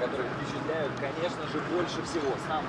которые впечатляют, конечно же, больше всего. Сам.